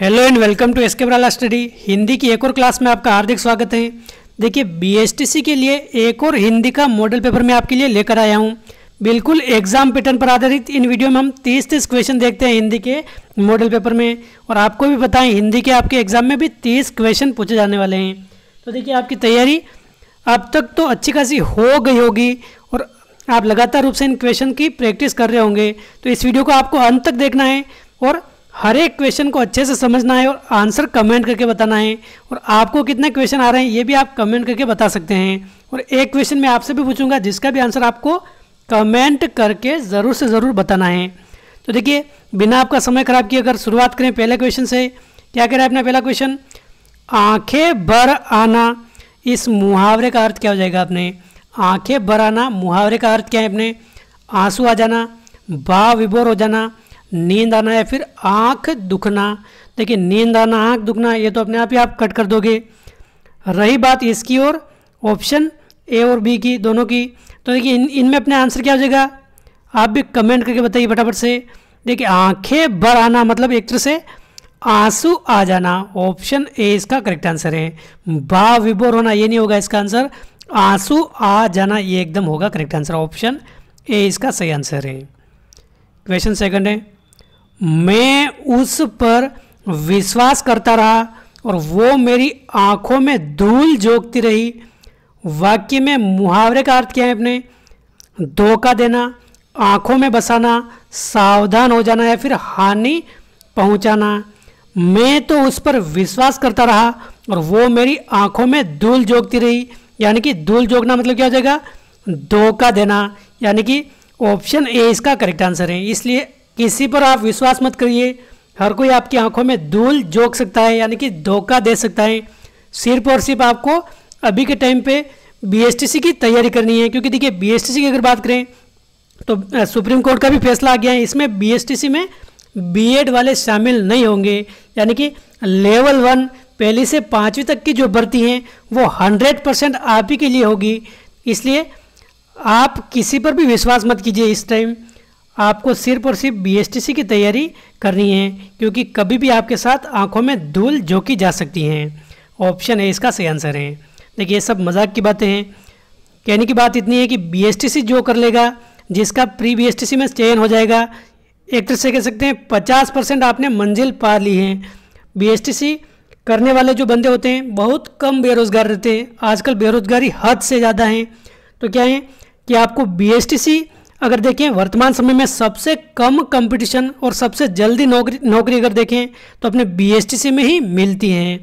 Hello and welcome to एसकेब्राला study. Hindi की एक और क्लास में आपका हार्दिक स्वागत है। देखिए बीएसटीसी के लिए एक और हिंदी का मॉडल पेपर मैं आपके लिए लेकर आया हूं। बिल्कुल एग्जाम पैटर्न पर आधारित इन वीडियो में हम 30 क्वेश्चन देखते हैं हिंदी के मॉडल पेपर में। और आपको भी बताएं हिंदी के आपके एग्जाम में भी 30 क्वेश्चन पूछे जाने वाले हैं। तो देखिए आपकी तैयारी अब तक तो अच्छी खासी हो गई होगी और आप लगातार रूप से इन क्वेश्चन की प्रैक्टिस कर रहे होंगे। तो इस वीडियो को आपको अंत तक देखना है और हर एक क्वेश्चन को अच्छे से समझना है और आंसर कमेंट करके बताना है। और आपको कितने क्वेश्चन आ रहे हैं ये भी आप कमेंट करके बता सकते हैं। और एक क्वेश्चन मैं आपसे भी पूछूंगा जिसका भी आंसर आपको कमेंट करके ज़रूर से ज़रूर बताना है। तो देखिए बिना आपका समय खराब किए अगर शुरुआत करें पहले क्वेश्चन से। क्या कह रहा है अपना पहला क्वेश्चन, आँखें भर आना इस मुहावरे का अर्थ क्या हो जाएगा। आपने आँखें भर आना मुहावरे का अर्थ क्या है। अपने आंसू आ जाना, भाव विभोर हो जाना, नींद आना या फिर आँख दुखना। देखिए नींद आना, आँख दुखना ये तो अपने आप ही आप कट कर दोगे। रही बात इसकी और ऑप्शन ए और बी की दोनों की, तो देखिए इनमें अपने आंसर क्या हो जाएगा आप भी कमेंट करके बताइए फटाफट से। देखिए आंखें भर आना मतलब एक तरह से आंसू आ जाना, ऑप्शन ए इसका करेक्ट आंसर है। भाव विभोर होना ये नहीं होगा इसका आंसर, आंसू आ जाना ये एकदम होगा करेक्ट आंसर, ऑप्शन ए इसका सही आंसर है। क्वेश्चन सेकंड है, मैं उस पर विश्वास करता रहा और वो मेरी आंखों में धूल झोंकती रही। वाक्य में मुहावरे का अर्थ क्या है अपने, धोखा देना, आंखों में बसाना, सावधान हो जाना या फिर हानि पहुंचाना। मैं तो उस पर विश्वास करता रहा और वो मेरी आंखों में धूल झोंकती रही, यानी कि धूल झोंकना मतलब क्या हो जाएगा धोखा देना, यानी कि ऑप्शन ए इसका करेक्ट आंसर है। इसलिए किसी पर आप विश्वास मत करिए, हर कोई आपकी आंखों में धूल झोंक सकता है यानी कि धोखा दे सकता है। सिर्फ और सिर्फ आपको अभी के टाइम पे बीएसटीसी की तैयारी करनी है, क्योंकि देखिए बीएसटीसी की अगर बात करें तो सुप्रीम कोर्ट का भी फैसला आ गया है, इसमें बीएसटीसी में बीएड वाले शामिल नहीं होंगे। यानी कि लेवल 1 पहली से 5वीं तक की जो भर्ती हैं वो 100% आप ही के लिए होगी। इसलिए आप किसी पर भी विश्वास मत कीजिए, इस टाइम आपको सिर्फ और सिर्फ बीएसटीसी की तैयारी करनी है, क्योंकि कभी भी आपके साथ आंखों में धूल झोंकी जा सकती हैं, ऑप्शन है इसका सही आंसर है। देखिए ये सब मजाक की बातें हैं, कहने की बात इतनी है कि बीएसटीसी जो कर लेगा जिसका प्री बीएसटीसी में चयन हो जाएगा, एक तरह से कह सकते हैं 50% आपने मंजिल पा ली है। बीएसटीसी करने वाले जो बंदे होते हैं बहुत कम बेरोजगार रहते हैं, आजकल बेरोजगारी हद से ज़्यादा है। तो क्या है कि आपको बीएसटीसी अगर देखें वर्तमान समय में सबसे कम कंपटीशन और सबसे जल्दी नौकरी अगर देखें तो अपने बीएसटीसी में ही मिलती है।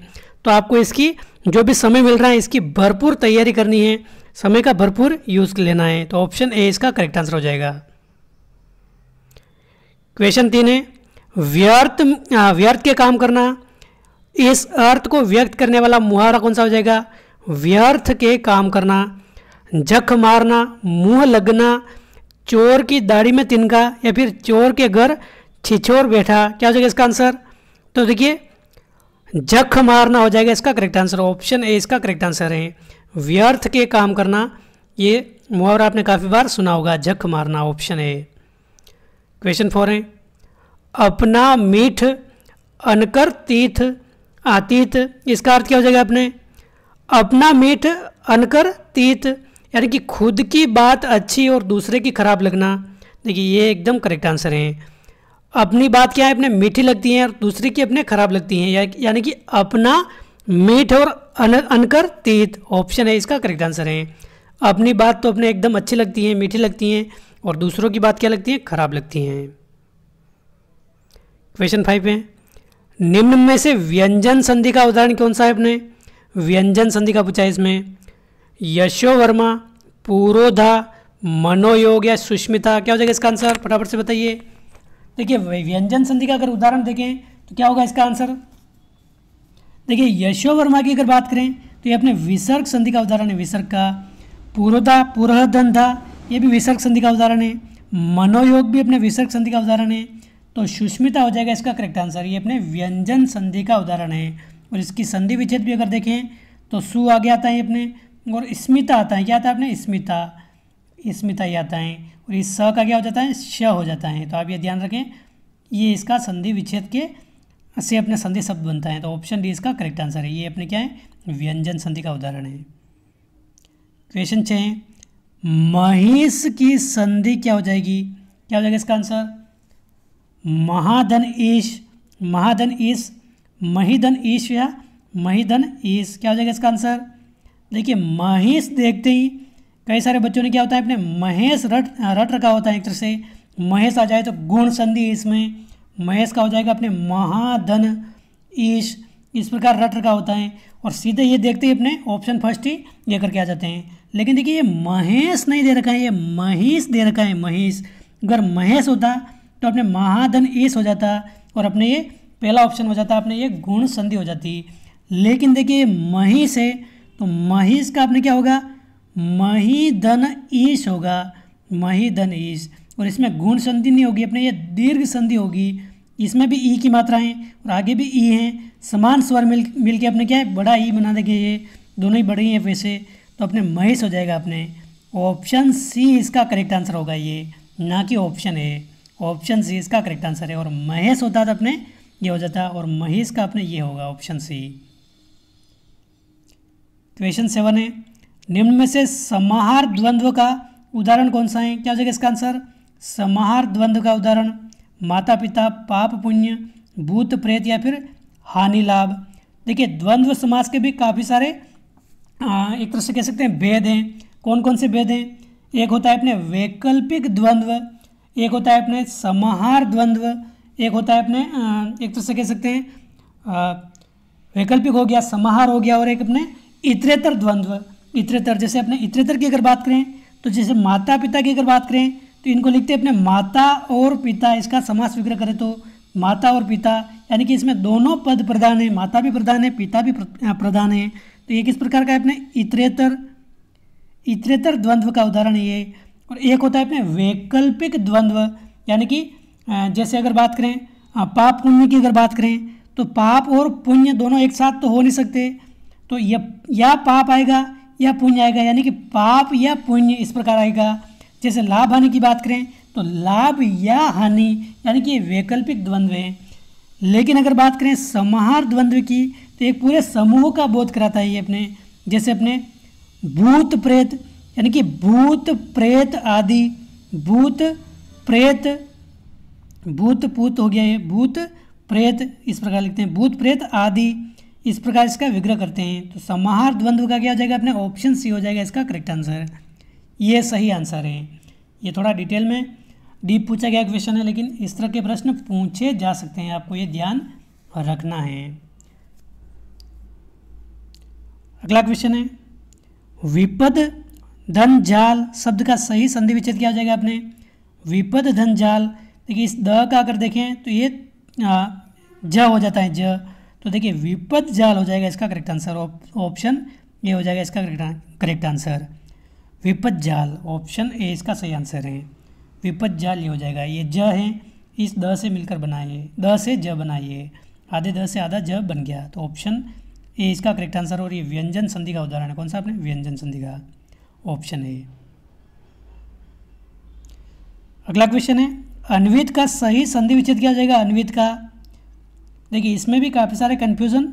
तो आपको इसकी जो भी समय मिल रहा है इसकी भरपूर तैयारी करनी है, समय का भरपूर यूज़ लेना है, तो ऑप्शन ए इसका करेक्ट आंसर हो जाएगा। क्वेश्चन 3 है, व्यर्थ के काम करना, इस अर्थ को व्यक्त करने वाला मुहावरा कौन सा हो जाएगा। व्यर्थ के काम करना, जख मारना, मुँह लगना, चोर की दाढ़ी में तिनका या फिर चोर के घर छिछोर बैठा, क्या हो जाएगा इसका आंसर। तो देखिए जख मारना हो जाएगा इसका करेक्ट आंसर, ऑप्शन ए इसका करेक्ट आंसर है। व्यर्थ के काम करना ये मुहावरा आपने काफ़ी बार सुना होगा, जख मारना, ऑप्शन ए। क्वेश्चन 4 है, अपना मीठ अनकर तीर्थ आतीत, इसका अर्थ क्या हो जाएगा आपने। अपना मीठ अनकर तीर्थ यानी कि खुद की बात अच्छी और दूसरे की खराब लगना, देखिए ये एकदम करेक्ट आंसर है। अपनी बात क्या है अपने मीठी लगती है और दूसरे की अपने खराब लगती है, यानी कि अपना मीठ और अनकर तीत, ऑप्शन है इसका करेक्ट आंसर है। अपनी बात तो अपने एकदम अच्छी लगती है, मीठी लगती है और दूसरों की बात क्या लगती है खराब लगती है। क्वेश्चन 5 है, निम्न में से व्यंजन संधि का उदाहरण कौन सा है अपने। व्यंजन संधि का पूछा है इसमें, यशोवर्मा, पुरोधा, मनोयोग या सुष्मिता, क्या हो जाएगा इसका आंसर फटाफट से बताइए। देखिए व्यंजन संधि का अगर उदाहरण देखें तो क्या होगा इसका आंसर। देखिए यशोवर्मा की अगर बात करें तो ये अपने विसर्ग संधि का उदाहरण है, विसर्ग का। पुरोधा, पुरोधन था, ये भी विसर्ग संधि का उदाहरण है। मनोयोग भी अपने विसर्ग संधि का उदाहरण है। तो सुष्मिता हो जाएगा इसका करेक्ट आंसर, ये अपने व्यंजन संधि का उदाहरण है। और इसकी संधि विच्छेद भी अगर देखें तो सु आ गया था ये अपने, और स्मिता आता है, क्या आता है अपने स्मिता, स्मिता ही आता है। और इस स का क्या हो जाता है, श हो जाता है। तो आप ये ध्यान रखें ये इसका संधि विच्छेद के से अपने संधि शब्द बनता है, तो ऑप्शन डी इसका करेक्ट आंसर है। ये अपने क्या है, व्यंजन संधि का उदाहरण है। क्वेश्चन 6, महिष की संधि क्या हो जाएगी, क्या हो जाएगा इसका आंसर, महाधन ईश, महाधन ईश, महिधन ईश या महिधन ईश, क्या हो जाएगा इसका आंसर। देखिए महिष देखते ही कई सारे बच्चों ने क्या होता है अपने महेश रट रखा होता है, एक तरह से महेश आ जाए तो गुण संधि इसमें महेश का हो जाएगा अपने महाधन ईश, इस प्रकार रट रखा होता है और सीधे ये देखते ही अपने ऑप्शन फर्स्ट ही ये करके आ जाते हैं। लेकिन देखिए ये महेश नहीं दे रखा है, ये महिष दे रखा है, महिष। अगर महेश होता तो अपने महाधन ईश हो जाता और अपने ये पहला ऑप्शन हो जाता, अपने ये गुण संधि हो जाती। लेकिन देखिए महिष है तो महिष का आपने क्या होगा, महिधन ईश होगा, महिधन ईश। और इसमें गुण संधि नहीं होगी, अपने ये दीर्घ संधि होगी। इसमें भी ई की मात्रा है और आगे भी ई हैं, समान स्वर मिलके अपने क्या है, बड़ा ई बना देंगे। ये दोनों ही बड़े ही हैं वैसे, तो अपने महिष हो जाएगा। अपने ऑप्शन सी इसका करेक्ट आंसर होगा, ये ना कि ऑप्शन है, ऑप्शन सी इसका करेक्ट आंसर है। और महेश होता तो अपने ये हो जाता और महिष का अपने ये होगा, ऑप्शन सी। क्वेश्चन 7 है, निम्न में से समाहार द्वंद्व का उदाहरण कौन सा है, क्या हो जाएगा इसका आंसर, समाहार द्वंद्व का उदाहरण माता पिता, पाप पुण्य, भूत प्रेत या फिर हानि लाभ। देखिए द्वंद्व समास के भी काफ़ी सारे एक तरह से कह सकते हैं भेद हैं। कौन कौन से भेद हैं, एक होता है अपने वैकल्पिक द्वंद्व, एक होता है अपने समाहार द्वंद्व, एक होता है अपने एक तरह से कह सकते हैं वैकल्पिक हो गया, समाहार हो गया, और एक अपने इतरेतर द्वंद्व। इतरेतर जैसे अपने इतरेतर की अगर बात करें तो जैसे माता पिता की अगर बात करें तो इनको लिखते हैं अपने माता और पिता, इसका समास विग्रह करें तो माता और पिता, यानी कि इसमें दोनों पद प्रधान है, माता भी प्रधान है पिता भी प्रधान है। तो ये किस प्रकार का है अपने इतरेतर, इतरेतर द्वंद्व का उदाहरण ये। और एक होता है अपने वैकल्पिक द्वंद्व, यानी कि जैसे अगर बात करें पाप पुण्य की अगर बात करें तो पाप और पुण्य दोनों एक साथ तो हो नहीं सकते, तो या पाप आएगा या पुण्य आएगा, यानी कि पाप या पुण्य इस प्रकार आएगा। जैसे लाभ हानि की बात करें तो लाभ या हानि, यानी कि ये वैकल्पिक द्वंद्व है। लेकिन अगर बात करें समाहार द्वंद्व की तो एक पूरे समूह का बोध कराता है ये अपने, जैसे अपने भूत प्रेत, यानी कि भूत प्रेत आदि, भूत प्रेत, भूत पूत हो गया ये, भूत प्रेत इस प्रकार लिखते हैं, भूत प्रेत आदि इस प्रकार इसका विग्रह करते हैं। तो समाहार द्वंद्व का क्या हो जाएगा अपने, ऑप्शन सी हो जाएगा इसका करेक्ट आंसर, ये सही आंसर है। ये थोड़ा डिटेल में डीप पूछा गया क्वेश्चन है, लेकिन इस तरह के प्रश्न पूछे जा सकते हैं, आपको ये ध्यान रखना है। अगला क्वेश्चन है, विपद धन जाल शब्द का सही संधि विच्छेद क्या हो जाएगा अपने, विपद धन जाल। देखिए इस द का अगर देखें तो ये ज हो जाता है ज, तो देखिए विपद जाल हो जाएगा इसका करेक्ट आंसर, ऑप्शन ये हो जाएगा इसका करेक्ट आंसर, विपद जाल, ऑप्शन ए इसका सही आंसर है। विपद जाल ये हो जाएगा, ये ज है, इस द से मिलकर बनाइए, द से ज बनाइए, आधे द से आधा ज बन गया, तो ऑप्शन ए इसका करेक्ट आंसर। और ये व्यंजन संधि का उदाहरण है, कौन सा आपने, व्यंजन संधि का, ऑप्शन ए। अगला क्वेश्चन है, अन्वित का सही संधि विच्छेद क्या हो जाएगा, अन्वित का। देखिए इसमें भी काफ़ी सारे कन्फ्यूज़न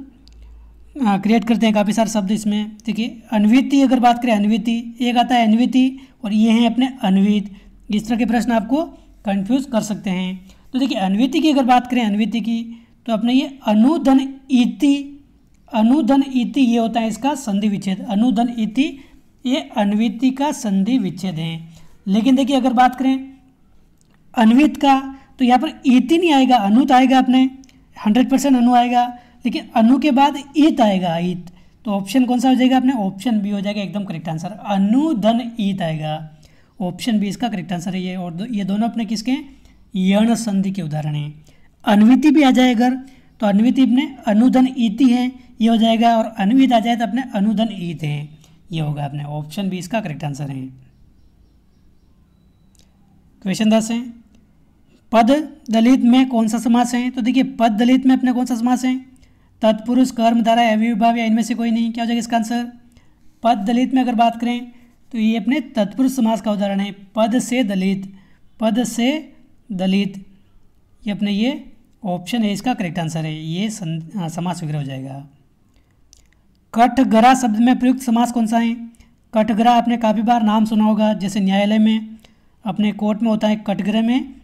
क्रिएट करते हैं काफ़ी सारे शब्द इसमें। देखिए अन्विति अगर बात करें, अन्विति एक आता है अन्विति और ये हैं अपने अन्वित, इस तरह के प्रश्न आपको कंफ्यूज कर सकते हैं। तो देखिए अन्विति की अगर बात करें, अन्विति की तो अपने ये अनुधन इति, अनुधन इति ये होता है इसका संधि विच्छेद, अनुधन इति ये अन्विति का संधि विच्छेद है। लेकिन देखिए अगर बात करें अन्वित का तो यहाँ पर इति नहीं आएगा, अनुत आएगा अपने, 100% अनु आएगा, लेकिन अनु के बाद ईत आएगा, ईत, तो ऑप्शन कौन सा हो जाएगा अपने, ऑप्शन बी हो जाएगा एकदम करेक्ट आंसर, अनुधन ईत आएगा, ऑप्शन बी इसका करेक्ट आंसर है ये। और ये दोनों अपने किसके यण संधि के उदाहरण हैं। अन्विति भी आ जाए अगर तो अन्विति अपने अनुधन ईति है ये हो जाएगा, और अन्वित आ जाए तो अपने अनुधन ईत है ये होगा अपने, ऑप्शन बी इसका करेक्ट आंसर है। क्वेश्चन 10 है, पद दलित में कौन सा समास है, तो देखिए पद दलित में अपने कौन सा समास है, तत्पुरुष, कर्मधारा, अव्ययीभाव या इनमें से कोई नहीं, क्या हो जाएगा इसका आंसर। पद दलित में अगर बात करें तो ये अपने तत्पुरुष समास का उदाहरण है, पद से दलित, पद से दलित, ये अपने ये ऑप्शन है इसका करेक्ट आंसर है, ये समास वगैरह हो जाएगा। कठघरा शब्द में प्रयुक्त समास कौन सा है? कठघरा आपने काफ़ी बार नाम सुना होगा, जैसे न्यायालय में अपने कोर्ट में होता है कठघरे में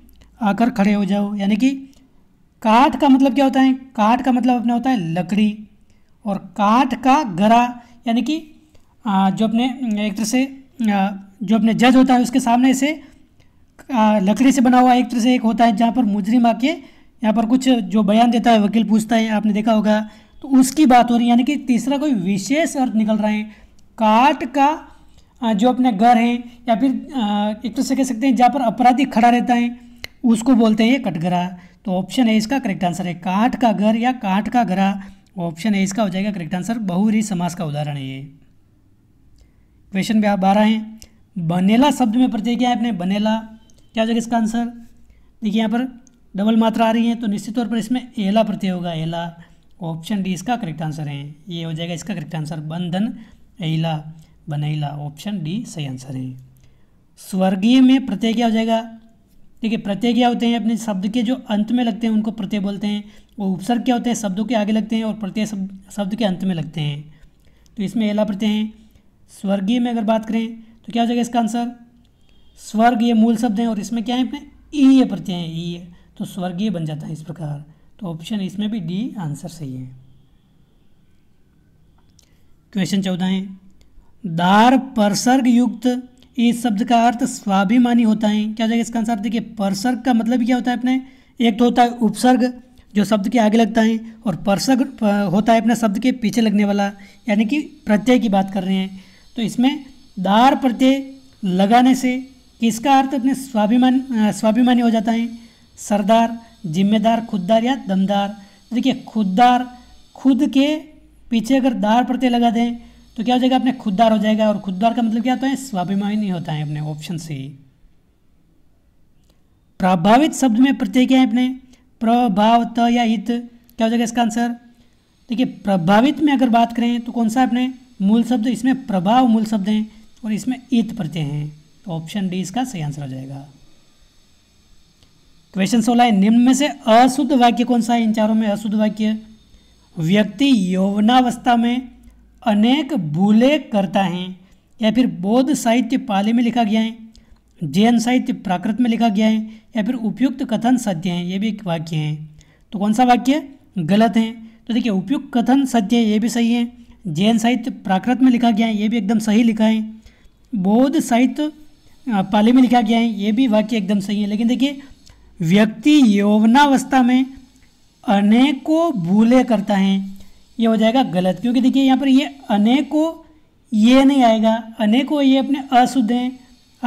आकर खड़े हो जाओ, यानी कि काठ का मतलब क्या होता है? काठ का मतलब अपना होता है लकड़ी, और काठ का घरा यानी कि जो अपने एक तरह से जो अपने जज होता है उसके सामने से लकड़ी से बना हुआ एक तरह से एक होता है, जहाँ पर मुजरिम आके यहाँ पर कुछ जो बयान देता है, वकील पूछता है, आपने देखा होगा, तो उसकी बात हो रही है, यानी कि तीसरा कोई विशेष अर्थ निकल रहा है। काठ का जो अपने घर है या फिर एक तरह से कह सकते हैं जहाँ पर अपराधी खड़ा रहता है उसको बोलते हैं कठघरा। तो ऑप्शन है इसका करेक्ट आंसर है काठ का घर या काठ का घरा, ऑप्शन है इसका हो जाएगा करेक्ट आंसर। बहुव्रीहि समास का उदाहरण है ये। क्वेश्चन भी आप 12 हैं, बनेला शब्द में प्रत्यय क्या है? अपने बनेला क्या हो जाएगा इसका आंसर? देखिए यहाँ पर डबल मात्रा आ रही है तो निश्चित तौर पर इसमें एला प्रत्यय होगा, एला, ऑप्शन डी इसका करेक्ट आंसर है, ये हो जाएगा इसका करेक्ट आंसर। बंधन एला बनेला, ऑप्शन डी सही आंसर है। स्वर्गीय में प्रत्यय क्या हो जाएगा? देखिए प्रत्यय क्या होते हैं? अपने शब्द के जो अंत में लगते हैं उनको प्रत्यय बोलते हैं, और उपसर्ग क्या होते हैं? शब्दों के आगे लगते हैं और प्रत्यय शब्द के अंत में लगते हैं, तो इसमें एला प्रत्यय हैं। स्वर्गीय में अगर बात करें तो क्या हो जाएगा इसका आंसर? स्वर्ग ये मूल शब्द हैं और इसमें क्या है? अपने ईय प्रत्यय हैं, ईय, तो स्वर्गीय बन जाता है इस प्रकार, तो ऑप्शन इसमें भी डी आंसर सही है। क्वेश्चन 14 है, दार परसर्ग युक्त इस शब्द का अर्थ स्वाभिमानी होता है, क्या हो जाएगा इसका आंसर? देखिए परसर्ग का मतलब क्या होता है? अपने एक तो होता है उपसर्ग जो शब्द के आगे लगता है, और परसर्ग होता है अपने शब्द के पीछे लगने वाला, यानी कि प्रत्यय की बात कर रहे हैं, तो इसमें दार प्रत्यय लगाने से किसका अर्थ अपने स्वाभिमानी हो जाता है? सरदार, जिम्मेदार, खुददार या दमदार। देखिए खुददार, खुद के पीछे अगर दार प्रत्यय लगा दें तो क्या हो जाएगा? अपने खुददार हो जाएगा, और खुददार का मतलब क्या होता है? स्वाभिमानी होता है अपने, ऑप्शन सी। प्रभावित शब्द में प्रत्यय क्या है? अपने प्रभाव त या हित, क्या हो जाएगा इसका आंसर? देखिए प्रभावित में अगर बात करें तो कौन सा अपने मूल शब्द? इसमें प्रभाव मूल शब्द हैं और इसमें हित प्रत्यय हैं, तो ऑप्शन डी इसका सही आंसर हो जाएगा। क्वेश्चन 16 है, निम्न में से अशुद्ध वाक्य कौन सा है? इन चारों में अशुद्ध वाक्य, व्यक्ति यौवनावस्था में अनेक भूलें करता है, या फिर बौद्ध साहित्य पाली में लिखा गया है, जैन साहित्य प्राकृत में लिखा गया है, या फिर उपयुक्त कथन सत्य है, ये भी एक वाक्य है, तो कौन सा वाक्य गलत है? तो देखिए उपयुक्त कथन सत्य है, ये भी सही है, जैन साहित्य प्राकृत में लिखा गया है, ये भी एकदम सही लिखा है, बौद्ध साहित्य पाली में लिखा गया है, ये भी वाक्य एकदम सही है, लेकिन देखिए व्यक्ति यौवनावस्था में अनेकों भूलें करता है, ये हो जाएगा गलत, क्योंकि देखिए यहाँ पर ये अनेकों ये नहीं आएगा, अनेकों ये अपने अशुद्ध हैं।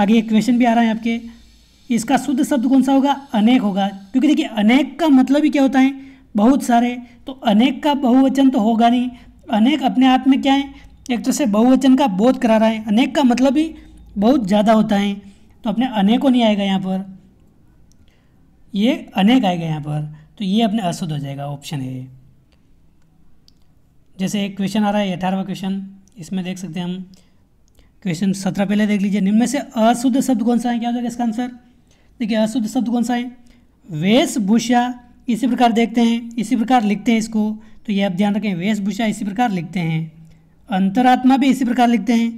आगे एक क्वेश्चन भी आ रहा है आपके, इसका शुद्ध शब्द कौन सा होगा? अनेक होगा, क्योंकि देखिए अनेक का मतलब ही क्या होता है? बहुत सारे, तो अनेक का बहुवचन तो होगा नहीं, अनेक अपने आप में क्या है? एक तरह से बहुवचन का बोध करा रहा है, अनेक का मतलब ही बहुत ज़्यादा होता है, तो अपने अनेकों नहीं आएगा यहाँ पर, ये अनेक आएगा यहाँ पर, तो ये अपने अशुद्ध हो जाएगा, ऑप्शन है। जैसे एक क्वेश्चन आ रहा है 18वां क्वेश्चन, इसमें देख सकते हैं हम, क्वेश्चन 17 पहले देख लीजिए, निम्न में से अशुद्ध शब्द कौन सा है? क्या हो जाएगा इसका आंसर? देखिए अशुद्ध शब्द कौन सा है? वेशभूषा, इसी प्रकार देखते हैं, इसी प्रकार लिखते हैं इसको, तो ये आप ध्यान रखें, वेशभूषा इसी प्रकार लिखते हैं, अंतरात्मा भी इसी प्रकार लिखते हैं,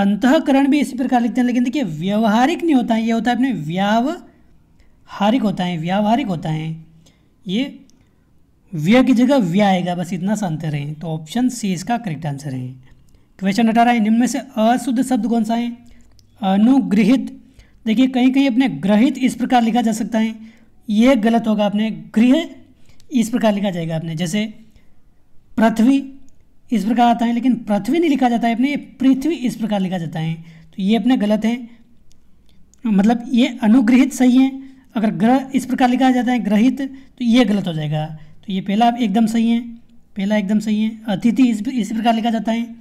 अंतःकरण भी इसी प्रकार लिखते हैं, लेकिन देखिए व्यवहारिक नहीं होता है, ये होता है अपने व्यावहारिक होता है, व्यावहारिक होता है, ये व्य की जगह व्य आएगा, बस इतना सा अंतर है, तो ऑप्शन सी इसका करेक्ट आंसर है। क्वेश्चन 18 है, निम्न में से अशुद्ध शब्द कौन सा है? अनुगृहित, देखिए कहीं कहीं अपने ग्रहित इस प्रकार लिखा जा सकता है, ये गलत होगा, अपने गृह इस प्रकार लिखा जाएगा अपने, जैसे पृथ्वी इस प्रकार आता है, लेकिन पृथ्वी नहीं लिखा जाता है अपने, ये पृथ्वी इस प्रकार लिखा जाता है, तो ये अपने गलत है, मतलब ये अनुगृहित सही है, अगर ग्रह इस प्रकार लिखा जाता है ग्रहित तो ये गलत हो जाएगा, ये पहला एकदम सही है, पहला एकदम सही है। अतिथि इसी प्रकार लिखा जाता है,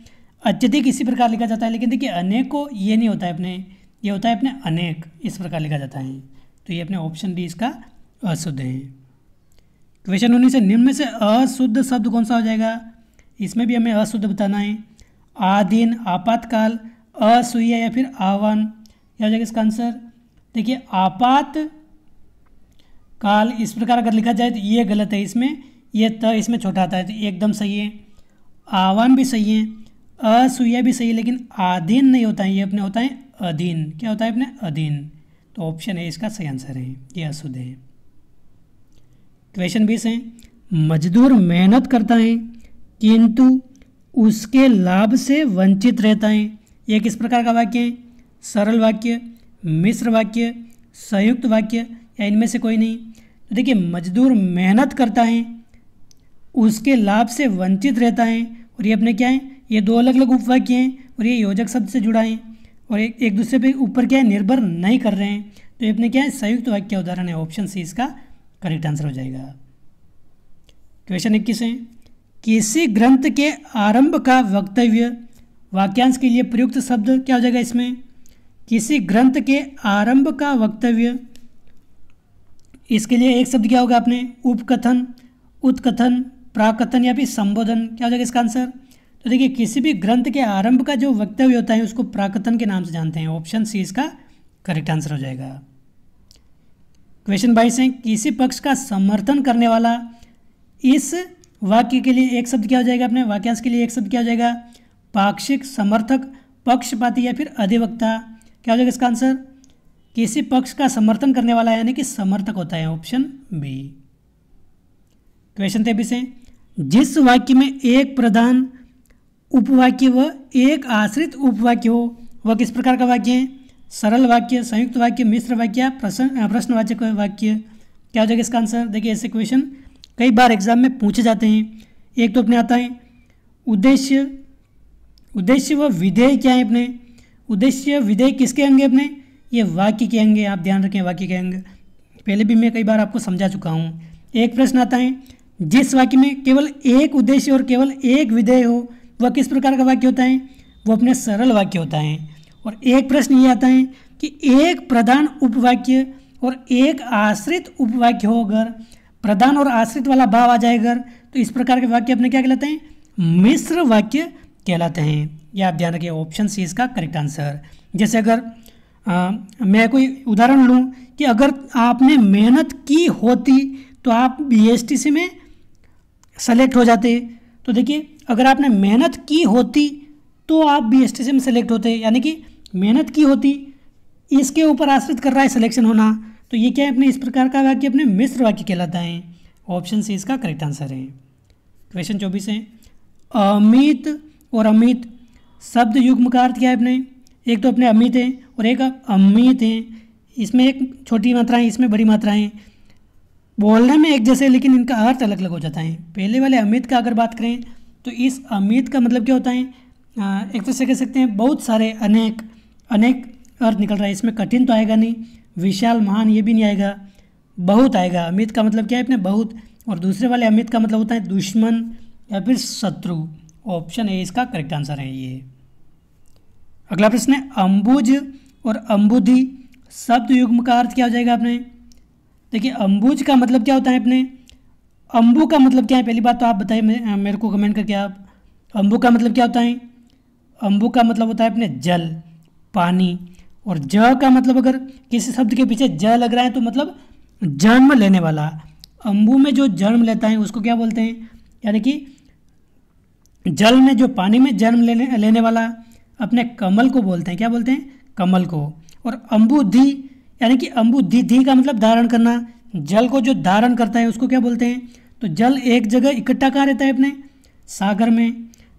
अत्यधिक इसी प्रकार लिखा जाता है, लेकिन देखिए अनेकों ये नहीं होता है अपने, ये होता है अपने अनेक इस प्रकार लिखा जाता है, तो ये अपने ऑप्शन डी इसका अशुद्ध है। क्वेश्चन 19 है, निम्न में से अशुद्ध शब्द कौन सा हो जाएगा? इसमें भी हमें अशुद्ध बताना है, आधीन, आपातकाल, असूया या फिर आह्वान, क्या हो जाएगा इसका आंसर? देखिए आपात काल इस प्रकार अगर लिखा जाए तो ये गलत है, इसमें ये त इसमें छोटा आता है तो एकदम सही है। आवाम भी सही है, असूया भी सही है, लेकिन आधीन नहीं होता है, ये अपने होता है अधीन। क्या होता है अपने? अधीन। तो ऑप्शन ए इसका सही आंसर है, ये अशुद्ध है। क्वेश्चन 20 है, मजदूर मेहनत करता है किंतु उसके लाभ से वंचित रहता है, ये किस प्रकार का वाक्य है? सरल वाक्य, मिश्र वाक्य, संयुक्त वाक्य या इनमें से कोई नहीं। तो देखिए, मजदूर मेहनत करता है, उसके लाभ से वंचित रहता है, और ये अपने क्या है? ये दो अलग अलग उपवाक्य हैं और ये योजक शब्द से जुड़ा है और एक दूसरे पे ऊपर क्या है? निर्भर नहीं कर रहे हैं। तो ये अपने क्या है? संयुक्त वाक्य उदाहरण है। ऑप्शन सी इसका करेक्ट आंसर हो जाएगा। क्वेश्चन 21 है, किसी ग्रंथ के आरंभ का वक्तव्य वाक्यांश के लिए प्रयुक्त शब्द क्या हो जाएगा इसमें? किसी ग्रंथ के आरंभ का वक्तव्य, इसके लिए एक शब्द क्या होगा आपने? उपकथन, उत्कथन, प्राकथन या फिर संबोधन। क्या हो जाएगा इसका आंसर? तो देखिए, किसी भी ग्रंथ के आरंभ का जो वक्तव्य होता है उसको प्राकथन के नाम से जानते हैं। ऑप्शन सी इसका करेक्ट आंसर हो जाएगा। क्वेश्चन 22 है, किसी पक्ष का समर्थन करने वाला, इस वाक्य के लिए एक शब्द क्या हो जाएगा अपने? वाक्यांश के लिए एक शब्द क्या हो जाएगा? पाक्षिक, समर्थक, पक्षपाती या फिर अधिवक्ता। क्या हो जाएगा इसका आंसर? किसी पक्ष का समर्थन करने वाला यानी कि समर्थक होता है। Option B. क्वेश्चन 23 है, जिस वाक्य में एक प्रधान उपवाक्य व एक आश्रित उपवाक्य हो, वह किस प्रकार का वाक्य है? सरल वाक्य, संयुक्त वाक्य, मिश्र वाक्य, प्रश्नवाचक वाक्य। क्या हो जाएगा इसका आंसर? देखिए, ऐसे क्वेश्चन कई बार एग्जाम में पूछे जाते हैं। एक तो अपने आता है उद्देश्य, उद्देश्य व विधेय क्या है अपने? उद्देश्य विधेय किसके अंग है अपने? ये वाक्य के अंग है। आप ध्यान रखें, वाक्य के अंग। पहले भी मैं कई बार आपको समझा चुका हूँ। एक प्रश्न आता है, जिस वाक्य में केवल एक उद्देश्य और केवल एक विधेय हो, वह किस प्रकार का वाक्य होता है? वो अपने सरल वाक्य होता है। और एक प्रश्न ये आता है कि एक प्रधान उपवाक्य और एक आश्रित उपवाक्य हो, अगर प्रधान और आश्रित वाला भाव आ जाए अगर, तो इस प्रकार के वाक्य अपने क्या कहलाते हैं? मिश्र वाक्य कहलाते हैं। ये आप ध्यान रखिए। ऑप्शन सी इसका करेक्ट आंसर। जैसे अगर मैं कोई उदाहरण लूँ कि अगर आपने मेहनत की होती तो आप BSTC में सेलेक्ट हो जाते। तो देखिए, अगर आपने मेहनत की होती तो आप BSTC में सेलेक्ट होते, यानी कि मेहनत की होती, इसके ऊपर आश्रित कर रहा है सिलेक्शन होना। तो ये क्या है अपने? इस प्रकार का वाक्य अपने मिश्र वाक्य कहलाता है। ऑप्शन सी इसका करेक्ट आंसर है। क्वेश्चन 24 है, अमित और अमित शब्द युग्म का अर्थ क्या है अपने? एक तो अपने अमित है और एक अमित है। इसमें एक छोटी मात्रा है, इसमें बड़ी मात्रा है। बोलने में एक जैसे, लेकिन इनका अर्थ अलग अलग हो जाता है। पहले वाले अमित का अगर बात करें तो इस अमित का मतलब क्या होता है? एक तो से कह सकते हैं बहुत सारे, अनेक, अनेक अर्थ निकल रहा है। इसमें कठिन तो आएगा नहीं, विशाल, महान ये भी नहीं आएगा, बहुत आएगा। अमित का मतलब क्या है अपने? बहुत। और दूसरे वाले अमित का मतलब होता है दुश्मन या फिर शत्रु। ऑप्शन ए इसका करेक्ट आंसर है ये। अगला प्रश्न है, अंबुज और अंबुधि शब्द युग्म का अर्थ क्या हो जाएगा आपने? देखिए, अंबुज का मतलब क्या होता है अपने? अंबु का मतलब क्या है पहली बात तो आप बताइए मेरे को कमेंट करके आप। अंबु का मतलब क्या होता है? अंबु का मतलब होता है अपने जल, पानी। और ज का मतलब अगर किसी शब्द के पीछे ज लग रहा है तो मतलब जन्म लेने वाला। अंबु में जो जन्म लेता है उसको क्या बोलते हैं? यानी कि जल में, जो पानी में जन्म लेने वाला, अपने कमल को बोलते हैं। क्या बोलते हैं? कमल को। और अंबुधि यानी कि अंबुधि, धि का मतलब धारण करना। जल को जो धारण करता है उसको क्या बोलते हैं? तो जल एक जगह इकट्ठा कहाँ रहता है अपने? सागर में।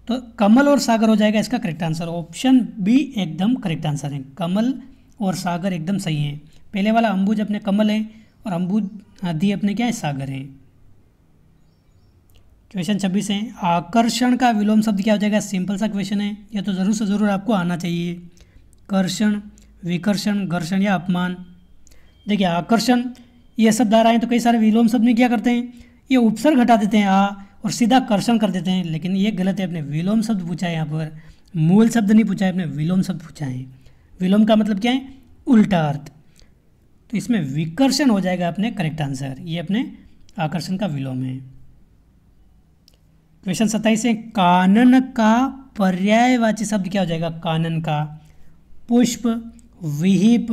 तो कमल और सागर हो जाएगा इसका करेक्ट आंसर। ऑप्शन बी एकदम करेक्ट आंसर है। कमल और सागर एकदम सही है। पहले वाला अंबुज अपने कमल है और अंबुधि अपने क्या है? सागर है। क्वेश्चन 26 है, आकर्षण का विलोम शब्द क्या हो जाएगा? सिंपल सा क्वेश्चन है, यह तो ज़रूर से ज़रूर आपको आना चाहिए। कर्षण, विकर्षण, घर्षण या अपमान। देखिए, आकर्षण ये शब्द आ रहे हैं तो कई सारे विलोम शब्द में क्या करते हैं? ये उपसर्ग हटा देते हैं आ और सीधा कर्षण कर देते हैं, लेकिन ये गलत है अपने। विलोम शब्द पूछा है यहाँ पर, मूल शब्द नहीं पूछा है अपने, विलोम शब्द पूछा है। विलोम का मतलब क्या है? उल्टा अर्थ। तो इसमें विकर्षण हो जाएगा अपने करेक्ट आंसर। ये अपने आकर्षण का विलोम है। क्वेश्चन 27 है, कानन का पर्यायवाची शब्द क्या हो जाएगा? कानन का, पुष्प, विहिप,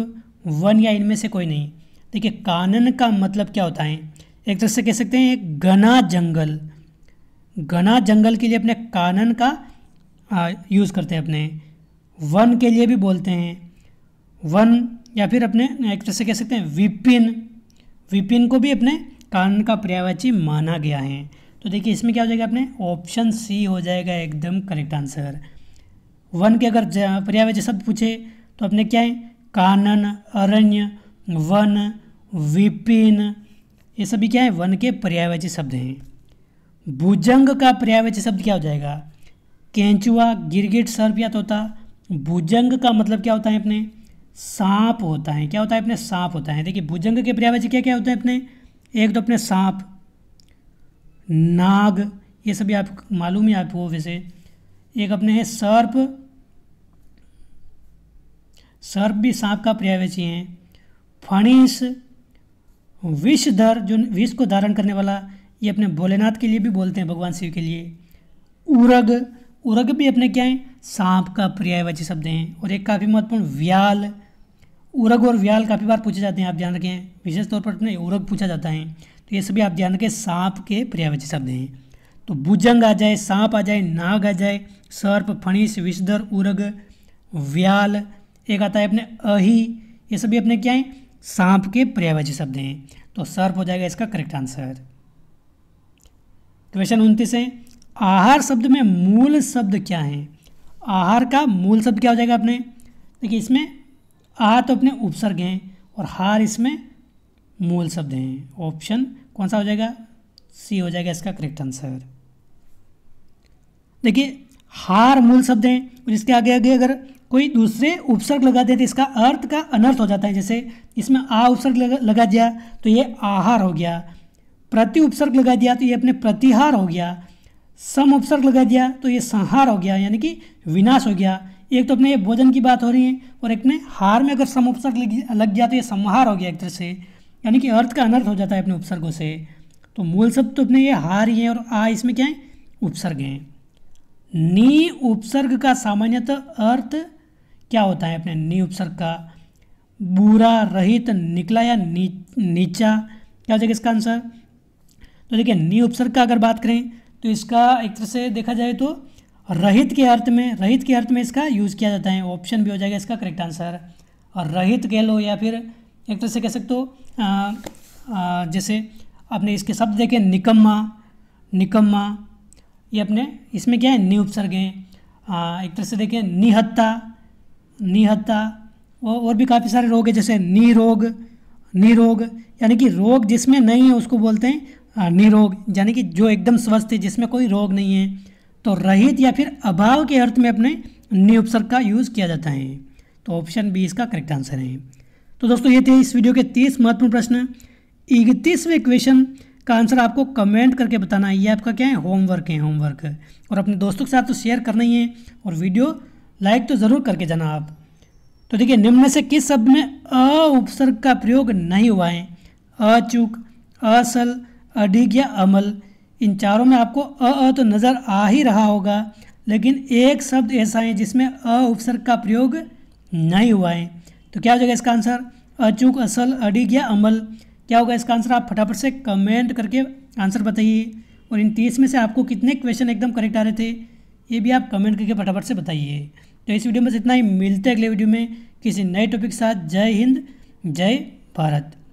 वन या इनमें से कोई नहीं। देखिए कानन का मतलब क्या होता है, एक तरह से कह सकते हैं एक घना जंगल। घना जंगल के लिए अपने कानन का यूज़ करते हैं, अपने वन के लिए भी बोलते हैं वन, या फिर अपने एक तरह से कह सकते हैं विपिन। विपिन को भी अपने कानन का पर्यायवाची माना गया है। तो देखिए इसमें क्या हो जाएगा, अपने ऑप्शन सी हो जाएगा एकदम करेक्ट आंसर। वन के अगर पर्यायवाची शब्द पूछे तो अपने क्या है, कानन, अरण्य, वन, विपिन, ये सभी क्या है वन के पर्यायवाची शब्द हैं। भुजंग का पर्यायवाची शब्द क्या हो जाएगा, केंचुआ, गिरगिट, सर्प या तोता। भुजंग का मतलब क्या होता है, अपने सांप होता है। क्या होता है, अपने सांप होता है। देखिए भुजंग के पर्यायवाची क्या क्या होते हैं, अपने एक तो अपने सांप, नाग, ये सभी आप मालूम है आपको वैसे। एक अपने हैं सर्प, सर्प भी सांप का पर्यायवाची है। फणीस, विषधर, जो विष को धारण करने वाला, ये अपने भोलेनाथ के लिए भी बोलते हैं, भगवान शिव के लिए। उरग, उरग भी अपने क्या है सांप का पर्यायवाची शब्द हैं। और एक काफ़ी महत्वपूर्ण व्याल, उरग और व्याल काफ़ी बार पूछे जाते हैं, आप ध्यान रखें, विशेष तौर पर अपने उरग पूछा जाता है। तो ये सभी आप ध्यान रखें सांप के पर्यायवाची शब्द हैं। तो भुजंग आ जाए, सांप आ जाए, नाग आ जाए, सर्प, फणीस, विषधर, उरग, व्याल, एक आता है अपने अही, ये सभी अपने क्या हैं सांप के पर्यायवाची शब्द हैं। तो सर्प हो जाएगा इसका करेक्ट आंसर। क्वेश्चन 29 है, आहार शब्द में मूल शब्द क्या है। आहार का मूल शब्द क्या हो जाएगा, अपने देखिए इसमें आ तो अपने उपसर्ग हैं और हार इसमें मूल शब्द हैं। ऑप्शन कौन सा हो जाएगा, सी हो जाएगा इसका करेक्ट आंसर। देखिए हार मूल शब्द हैं और इसके आगे आगे अगर कोई दूसरे उपसर्ग लगा दे तो इसका अर्थ का अनर्थ हो जाता है। जैसे इसमें आ उपसर्ग लगा दिया तो ये आहार हो गया, प्रति उपसर्ग लगा दिया तो ये अपने प्रतिहार हो गया, सम उपसर्ग लगा दिया तो ये संहार हो गया, यानी कि विनाश हो गया। एक तो अपने ये भोजन की बात हो रही है और एक ने हार में अगर सम उपसर्ग लग गया तो ये संहार हो गया एक तरह से, यानी कि अर्थ का अनर्थ हो जाता है अपने उपसर्गों से। तो मूल शब्द तो अपने ये हार ही है और आ इसमें क्या है उपसर्ग हैं। नी उपसर्ग का सामान्यतः अर्थ क्या होता है, अपने नी उपसर्ग का बुरा, रहित, निकला या नीचा, क्या हो जाएगा इसका आंसर। तो देखिए नी उपसर्ग का अगर बात करें तो इसका एक तरह से देखा जाए तो रहित के अर्थ में, रहित के अर्थ में इसका यूज़ किया जाता है। ऑप्शन भी हो जाएगा इसका करेक्ट आंसर। और रहित कह लो या फिर एक तरह से कह सकते हो, जैसे आपने इसके शब्द देखे निकम्मा, निकम्मा, ये अपने इसमें क्या है नी उपसर्ग हैं। एक तरह से देखें निहत्ता, निहत्ता, और भी काफ़ी सारे रोग हैं जैसे निरोग, निरोग यानी कि रोग जिसमें नहीं है उसको बोलते हैं निरोग, यानी कि जो एकदम स्वस्थ है जिसमें कोई रोग नहीं है। तो रहित या फिर अभाव के अर्थ में अपने नी उपसर्ग का यूज़ किया जाता है। तो ऑप्शन बी इसका करेक्ट आंसर है। तो दोस्तों ये थे इस वीडियो के 30 महत्वपूर्ण प्रश्न। 31वें क्वेश्चन का आंसर आपको कमेंट करके बताना है, ये आपका क्या है होमवर्क है, होमवर्क। और अपने दोस्तों के साथ तो शेयर करना ही है और वीडियो लाइक तो ज़रूर करके जाना आप। तो देखिए निम्न में से किस शब्द में अ उपसर्ग का प्रयोग नहीं हुआ है। अचूक, असल, अडिग या अमल, इन चारों में आपको अ तो नज़र आ ही रहा होगा, लेकिन एक शब्द ऐसा है जिसमें अ उपसर्ग का प्रयोग नहीं हुआ है। तो क्या हो जाएगा इसका आंसर, अचूक, असल, अडिग या अमल, क्या होगा इसका आंसर। आप फटाफट से कमेंट करके आंसर बताइए और इन 30 में से आपको कितने क्वेश्चन एकदम करेक्ट आ रहे थे ये भी आप कमेंट करके फटाफट से बताइए। तो इस वीडियो में बस इतना ही, मिलते हैं अगले वीडियो में किसी नए टॉपिक के साथ। जय हिंद, जय भारत।